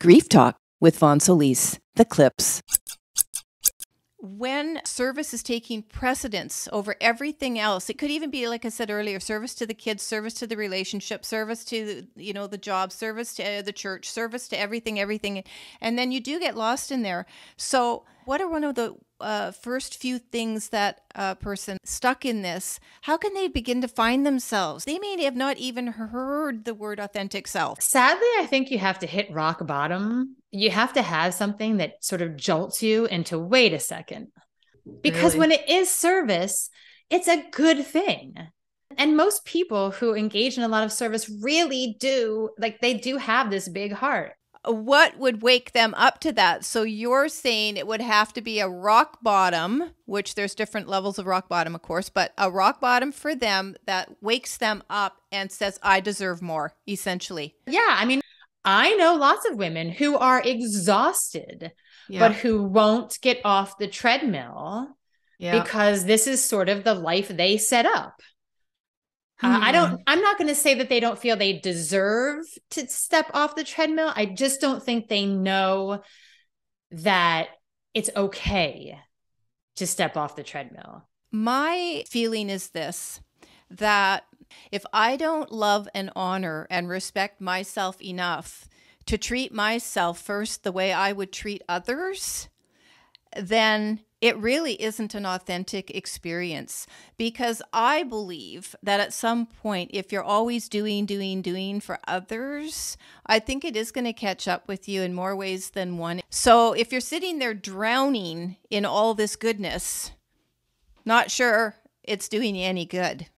Grief Talk with Von Solis, The Clips. When service is taking precedence over everything else, it could even be, like I said earlier, service to the kids, service to the relationship, service to, the job, service to the church, service to everything. And then you do get lost in there. So what are one of the first few things that a person stuck in this, how can they begin to find themselves? They may have not even heard the word authentic self. Sadly, I think you have to hit rock bottom. You have to have something that sort of jolts you into, wait a second, because really, when it is service, it's a good thing. And most people who engage in a lot of service really do, they do have this big heart. What would wake them up to that? So you're saying it would have to be a rock bottom, which there's different levels of rock bottom, of course, but a rock bottom for them that wakes them up and says, I deserve more, essentially. Yeah. I mean, I know lots of women who are exhausted, but who won't get off the treadmill because this is sort of the life they set up. I'm not going to say that they don't feel they deserve to step off the treadmill. I just don't think they know that it's okay to step off the treadmill. My feeling is this, that if I don't love and honor and respect myself enough to treat myself first the way I would treat others, then it really isn't an authentic experience, because I believe that at some point, if you're always doing for others, I think it is going to catch up with you in more ways than one. So if you're sitting there drowning in all this goodness, not sure it's doing you any good.